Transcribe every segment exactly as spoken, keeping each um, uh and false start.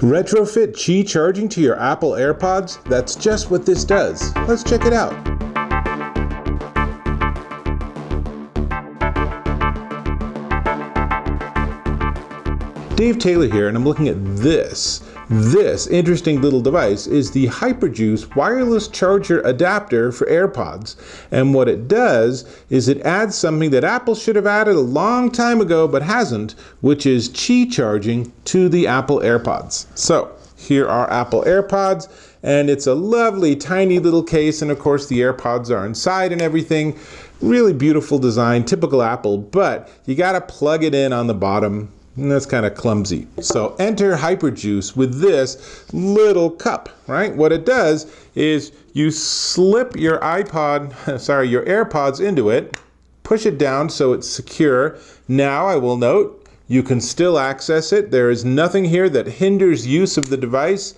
Retrofit Qi charging to your Apple AirPods? That's just what this does. Let's check it out. Dave Taylor here, and I'm looking at this. This interesting little device is the HyperJuice wireless charger adapter for AirPods. And what it does is it adds something that Apple should have added a long time ago but hasn't, which is Qi charging to the Apple AirPods. So here are Apple AirPods, and it's a lovely tiny little case, and of course the AirPods are inside and everything. Really beautiful design, typical Apple, but you gotta plug it in on the bottom. And that's kind of clumsy. So enter HyperJuice with this little cup, right? What it does is you slip your iPod, sorry, your AirPods into it, push it down so it's secure. Now I will note, you can still access it. There is nothing here that hinders use of the device,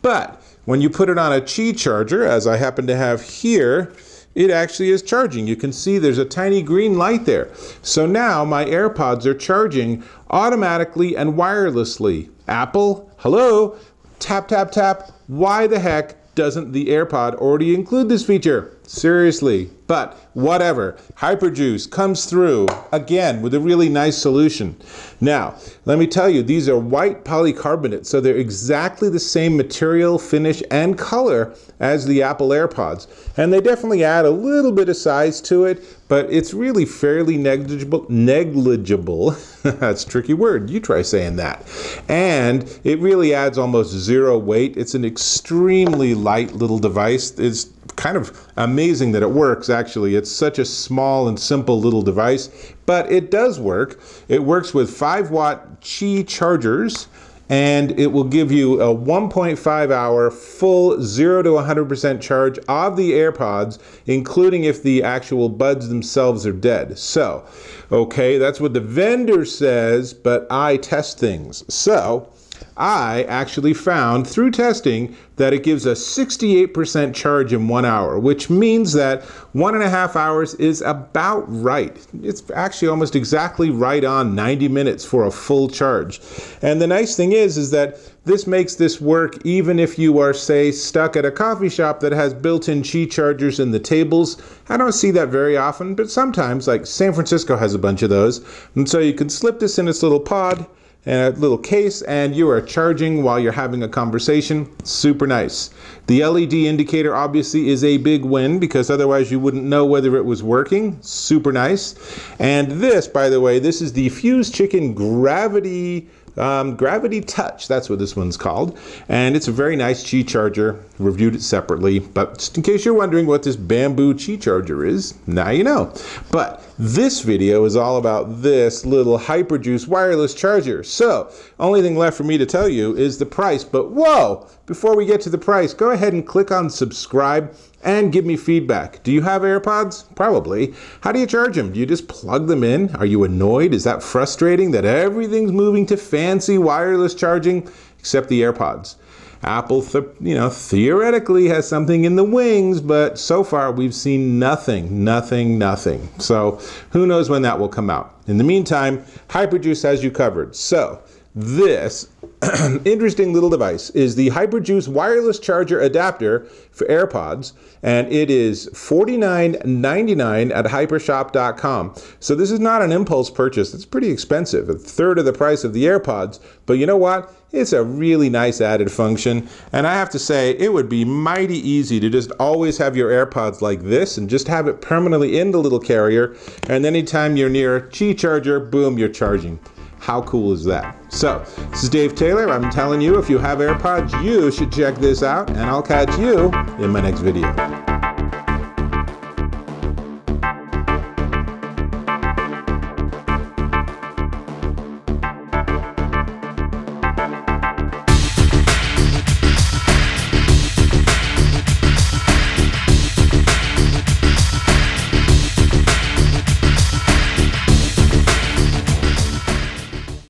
but when you put it on a Qi charger, as I happen to have here, it actually is charging. You can see there's a tiny green light there. So now my AirPods are charging automatically and wirelessly. Apple, hello, tap, tap, tap. Why the heck doesn't the AirPod already include this feature? Seriously, but whatever. HyperJuice comes through again with a really nice solution. Now, let me tell you, these are white polycarbonate, so they're exactly the same material, finish, and color as the Apple AirPods. And they definitely add a little bit of size to it, but it's really fairly negligible. Negligible. That's a tricky word. You try saying that. And it really adds almost zero weight. It's an extremely light little device. It's kind of amazing that it works, actually. It's such a small and simple little device, but it does work. It works with five watt Qi chargers, and it will give you a one point five hour full zero to one hundred percent charge of the AirPods, including if the actual buds themselves are dead. So, okay, that's what the vendor says, but I test things. So, I actually found through testing that it gives a sixty-eight percent charge in one hour, which means that one and a half hours is about right. It's actually almost exactly right on ninety minutes for a full charge. And the nice thing is, is that this makes this work even if you are, say, stuck at a coffee shop that has built-in Qi chargers in the tables. I don't see that very often, but sometimes, like San Francisco has a bunch of those. And so you can slip this in its little pod, and a little case, and you are charging while you're having a conversation. Super nice. The L E D indicator obviously is a big win, because otherwise you wouldn't know whether it was working. Super nice. And this, by the way, this is the Fused Chicken Gravity um, Gravity Touch. That's what this one's called. And it's a very nice Qi charger. Reviewed it separately, but just in case you're wondering what this bamboo Qi charger is, now you know. But this video is all about this little HyperJuice wireless charger. So, only thing left for me to tell you is the price, but whoa! Before we get to the price, go ahead and click on subscribe and give me feedback. Do you have AirPods? Probably. How do you charge them? Do you just plug them in? Are you annoyed? Is that frustrating that everything's moving to fancy wireless charging except the AirPods? Apple, you know, theoretically has something in the wings, but so far we've seen nothing, nothing, nothing. So who knows when that will come out. In the meantime, HyperJuice has you covered. So this interesting little device is the HyperJuice wireless charger adapter for AirPods, and it is forty-nine ninety-nine at Hypershop dot com. So this is not an impulse purchase. It's pretty expensive, a third of the price of the AirPods, but you know what? It's a really nice added function, and I have to say it would be mighty easy to just always have your AirPods like this and just have it permanently in the little carrier, and anytime you're near a Qi charger, boom, you're charging. How cool is that? So, this is Dave Taylor. I'm telling you, if you have AirPods, you should check this out, and I'll catch you in my next video.